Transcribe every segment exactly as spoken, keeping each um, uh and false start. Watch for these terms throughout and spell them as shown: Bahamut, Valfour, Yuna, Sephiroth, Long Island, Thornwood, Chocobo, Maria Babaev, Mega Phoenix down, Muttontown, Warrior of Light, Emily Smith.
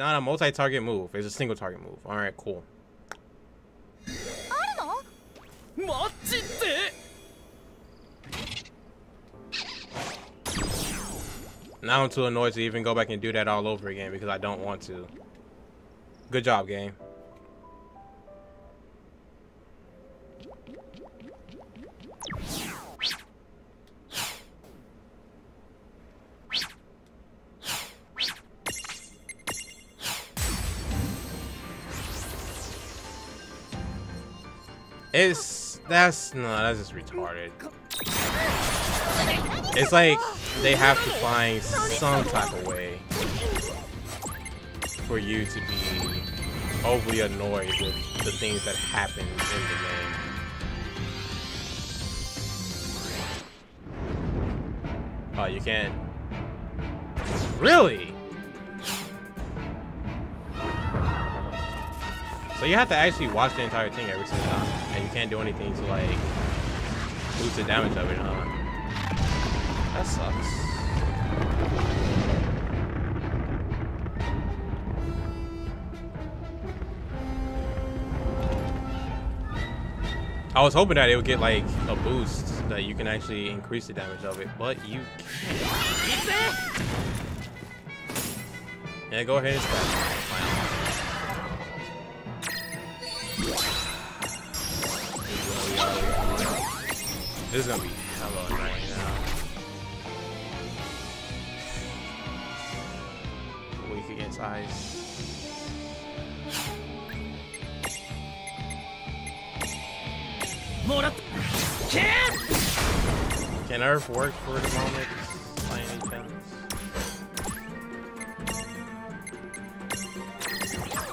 not a multi-target move. It's a single target move. All right, cool. Now I'm too annoyed to even go back and do that all over again because I don't want to. Good job, game. It's that's no, that's just retarded. It's like they have to find some type of way for you to be overly annoyed with the things that happen in the game. Oh, you can't. Really? So you have to actually watch the entire thing every single time, and you can't do anything to like boost the damage of it, huh? That sucks. I was hoping that it would get like a boost that you can actually increase the damage of it, but you can't. Yeah, go ahead and stab. This is gonna be hella annoying now. Weak against ice. Can Earth work for the moment? Flying things.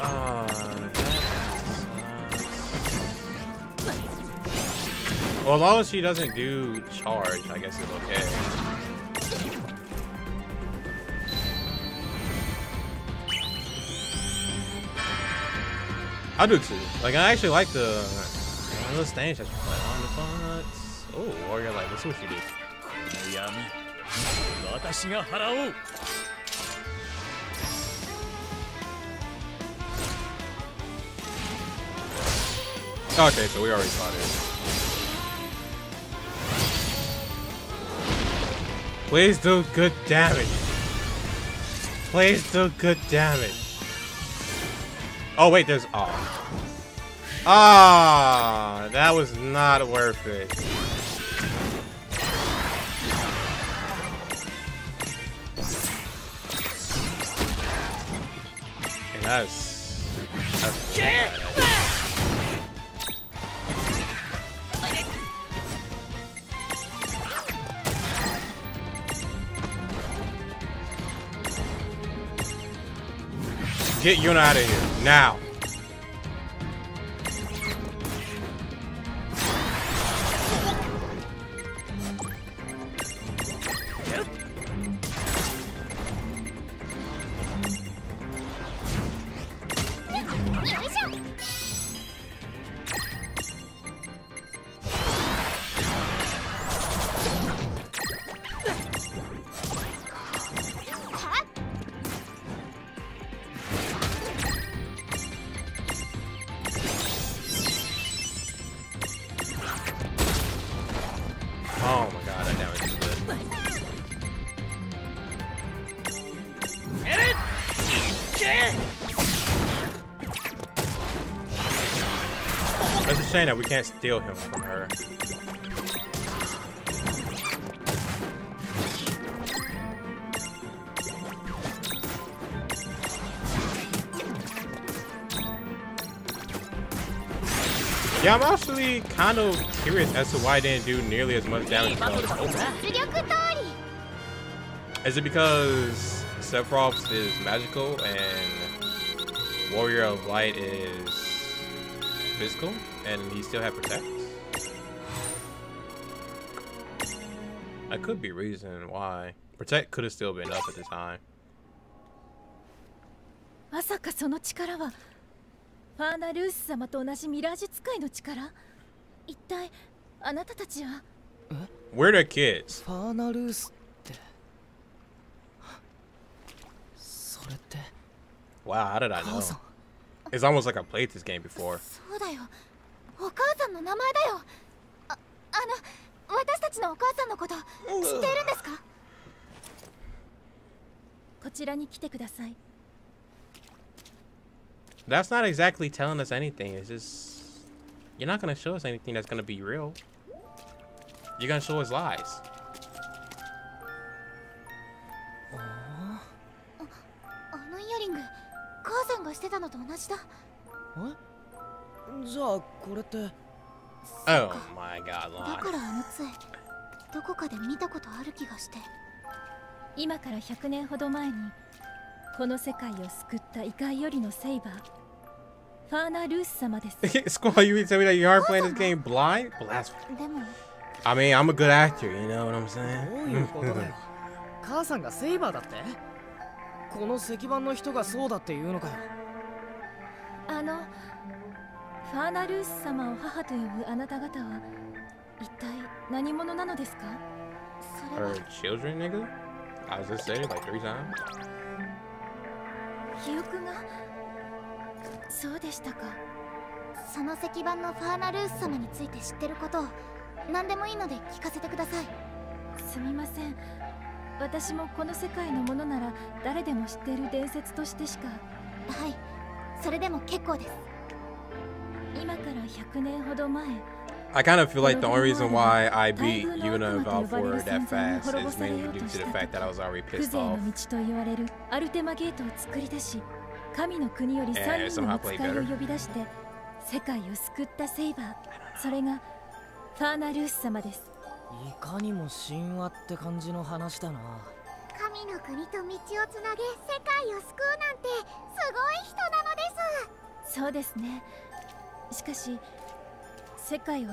Ah. Well, as long as she doesn't do charge, I guess it's okay. I do too. Like, I actually like the little stage that you play on the fonts. Oh, Warrior Light, let's see what you do. Okay, so we already saw this. Please do good damage. Please do good damage. Oh wait, there's ah. Ah, that was not worth it. And that's that's bad. Get Yuna out of here now. That we can't steal him from her. Yeah, I'm actually kind of curious as to why I didn't do nearly as much damage. Oh. Is it because Sephiroth is magical and Warrior of Light is physical? And he still had protect. That could be reason why protect could have still been up at the time. We're the kids. Wow, how did I know? It's almost like I played this game before. That's not exactly telling us anything. It's just you're not gonna show us anything that's gonna be real. You're gonna show us lies. Oh my god, Lon. Squall, you mean tell me that you are playing this game blind? Blasphemy. I mean, I'm a good actor, you know what I'm saying? Her children, nigga? I was just saying it like three times. I kind of feel like the only reason why I beat Yuna and Valfour that fast is mainly due to the fact that I was already pissed off. And somehow played better. She passed away. Even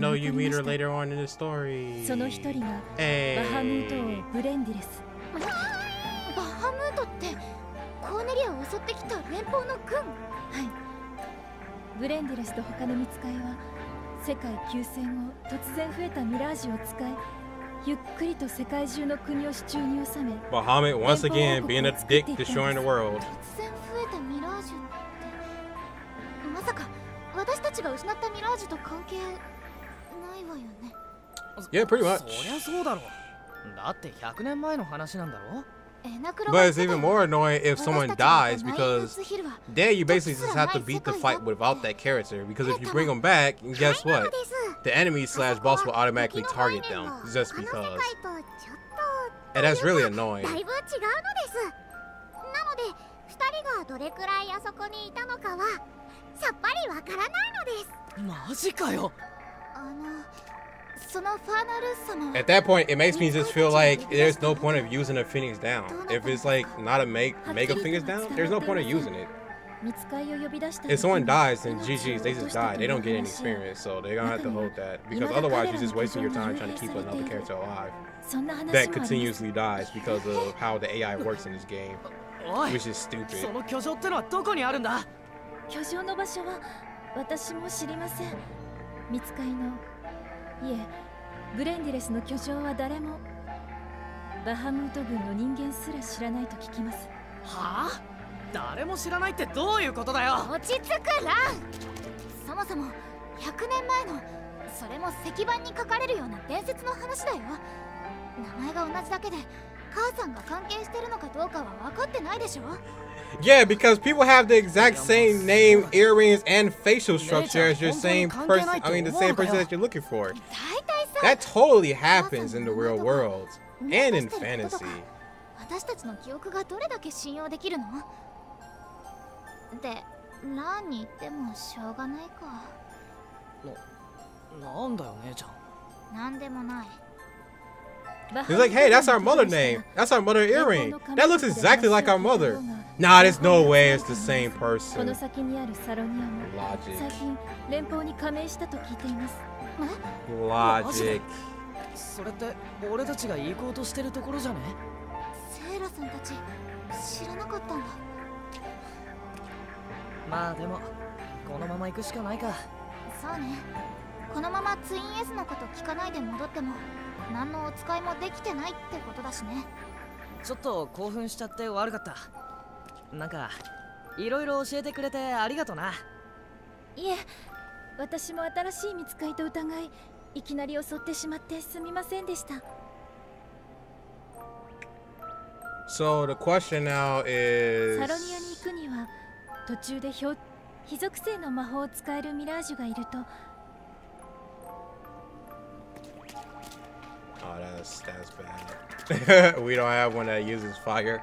though you meet her later on in the story. Hey. Bahamut once again being a dick, destroying the world. Yeah, pretty much. But it's even more annoying if someone dies, because then you basically just have to beat the fight without that character, because if you bring them back, guess what? The enemy slash boss will automatically target them, just because. And that's really annoying. At that point, it makes me just feel like there's no point of using a Phoenix down. If it's like not a make, Mega Phoenix down, there's no point of using it. If someone dies, then G G's, they just die. They don't get any experience, so they're gonna have to hold that. Because otherwise, you're just wasting your time trying to keep another character alive that continuously dies because of how the A I works in this game, which is stupid. Huh? 誰も知らないってどういうことだよ。落ち着くな。そもそもひゃくねんまえのそれも石板に書かれるような伝説の話だよ。名前が同じだけで母さんが関係してるのかどうかは分かってないでしょ。 Yeah, because people have the exact same name, earrings, and facial structure as your same person. I mean, the same person that you're looking for. That totally happens in the real world and in fantasy. 私たちの記憶がどれだけ信用できるの？ で、ランに言ってもしょうがないか。な、なんだよ姉ちゃん。なんでもない。He's like, hey, that's our mother name. That's our mother earring. That looks exactly like our mother. Nah, there's no way it's the same person. Logic. Logic. それって俺たちが行こうとしてるところじゃね？ セイラさんたち知らなかったんだ。 まあでもこのまま行くしかないか。そうね。このままツインエースのこと聞かないで戻っても何のお使いもできてないってことだしね。ちょっと興奮しちゃって悪かった。なんかいろいろ教えてくれてありがとな。いえ、私も新しい見つかりと疑い、いきなり襲ってしまってすみませんでした。 So the question now is サロニアに行くには途中で火属性の魔法を使えるミラージュがいると。 Oh, that's, that's bad. We don't have one that uses fire.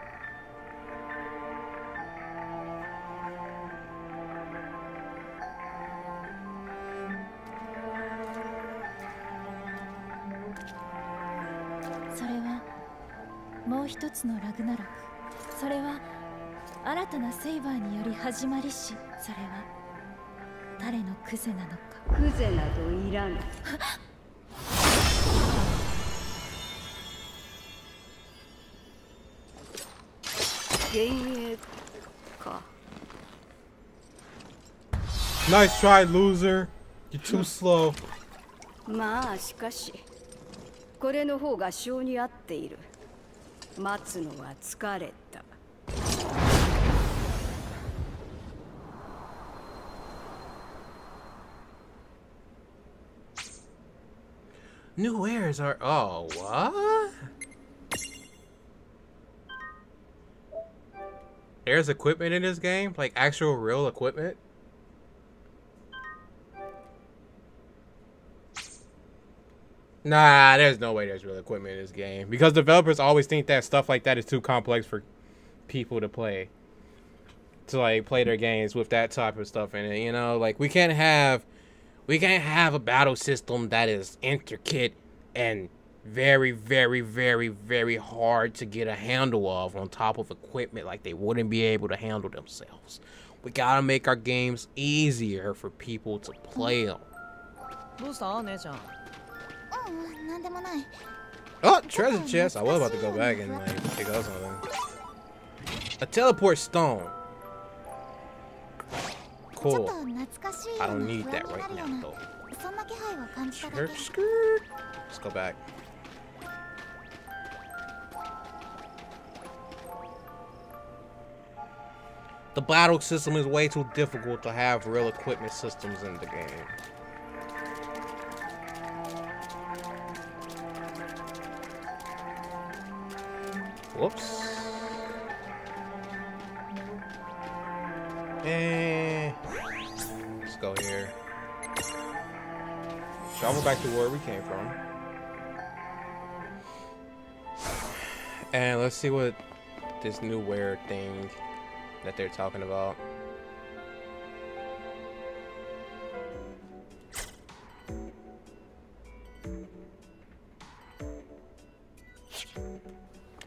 Nice try, loser. You're too slow. まあしかし、これの方が性に合っている。 待つのは疲れた。New wares are oh what? There's equipment in this game, like actual real equipment. Nah, there's no way there's real equipment in this game because developers always think that stuff like that is too complex for people to play. To like play their games with that type of stuff in it, you know, like we can't have we can't have a battle system that is intricate and very, very, very, very hard to get a handle of on top of equipment like they wouldn't be able to handle themselves. We gotta make our games easier for people to play them. Oh, treasure chest. I was about to go back and like pick up something. A teleport stone. Cool. I don't need that right now though. Skirt, skirt. Let's go back. The battle system is way too difficult to have real equipment systems in the game. Whoops. Eh. Let's go here. Travel back to where we came from. And let's see what this new wear thing that they're talking about.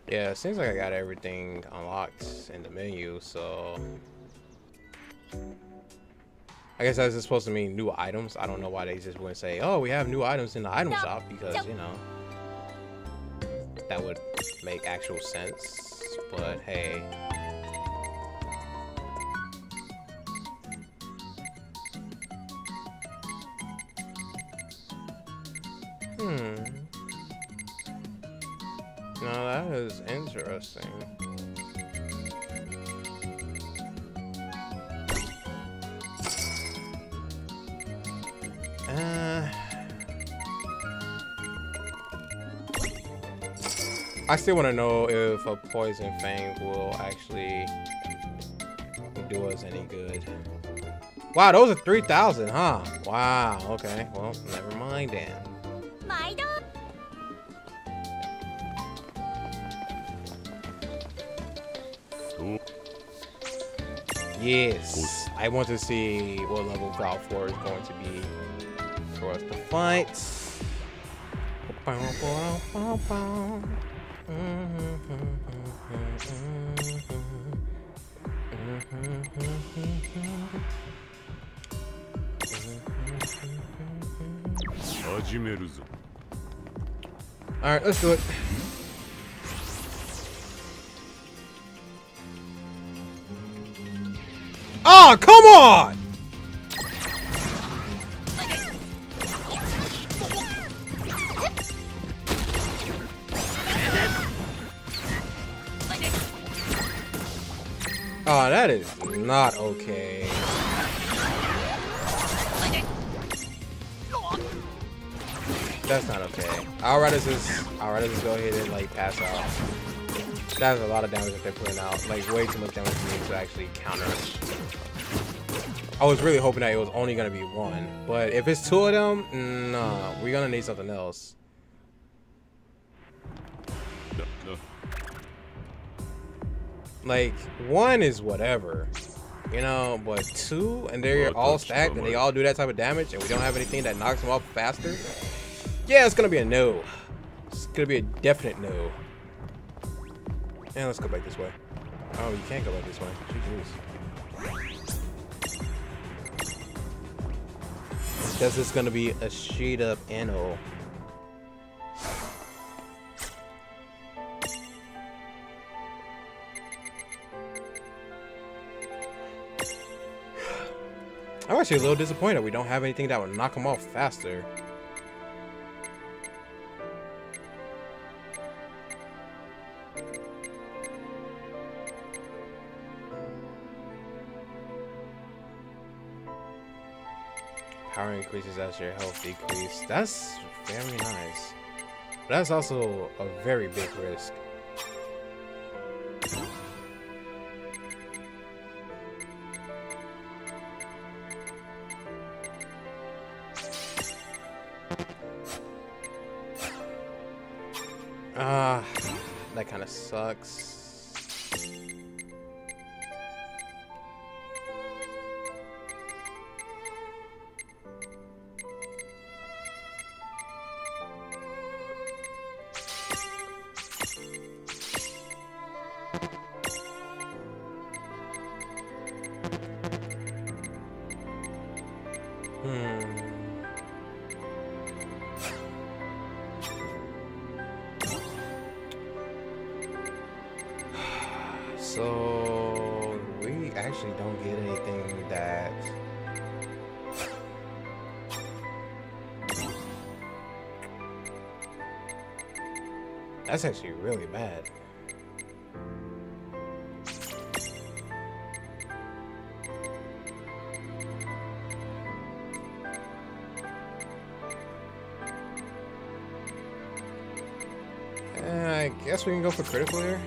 Yeah, it seems like I got everything unlocked in the menu, so I guess that's just supposed to mean new items. I don't know why they just wouldn't say, oh, we have new items in the item shop, because, you know, that would make actual sense, but hey. Hmm. Now that is interesting. Uh, I still want to know if a poison fang will actually do us any good. Wow, those are three thousand, huh? Wow, okay. Well, never mind then. Yes, I want to see what level Valfour is going to be for us to fight. All right, let's do it. Oh, come on! Oh, that is not okay. That's not okay. I'd rather just, I'd rather just go ahead and like pass out. That's a lot of damage that they're putting out. Like way too much damage for me to actually counter. I was really hoping that it was only gonna be one, but if it's two of them, nah, we're gonna need something else. No, no. Like one is whatever, you know, but two, and they're all stacked, and they all do that type of damage, and we don't have anything that knocks them off faster. Yeah, it's gonna be a no. It's gonna be a definite no. And let's go back this way. Oh, you can't go back this way. Jeez. Guess it's gonna be a straight up N O. I'm actually a little disappointed we don't have anything that would knock them off faster. Power increases as your health decrease. That's very nice. But that's also a very big risk. Ah, uh, that kind of sucks. So we actually don't get anything that that's actually really bad. And I guess we can go for critical here.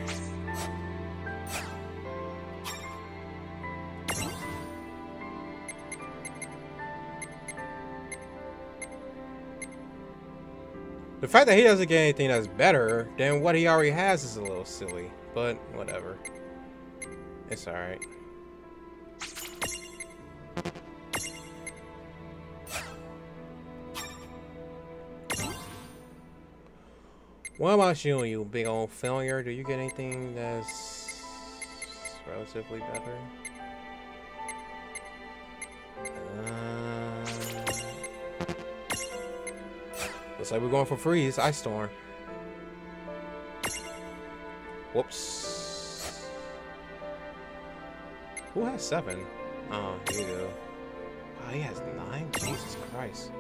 The fact that he doesn't get anything that's better than what he already has is a little silly, but whatever. It's alright. What about you, you big old failure? Do you get anything that's relatively better? Looks like we're going for freeze, ice storm. Whoops. Who has seven? Oh, here you go. Oh, he has nine? Jesus Christ.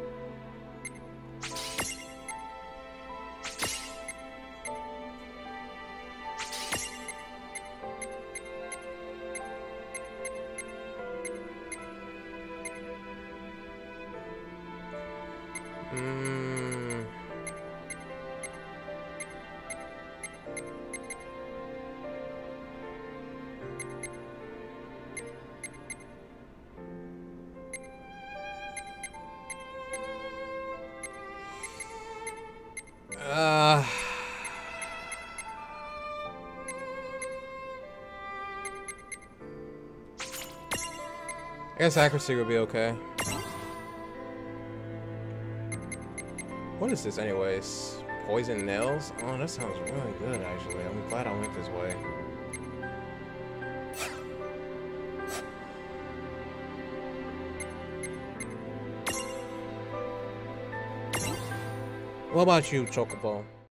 Uh, I guess accuracy would be okay. What is this anyways? Poison nails? Oh, that sounds really good actually. I'm glad I went this way. What about you, Chocobo?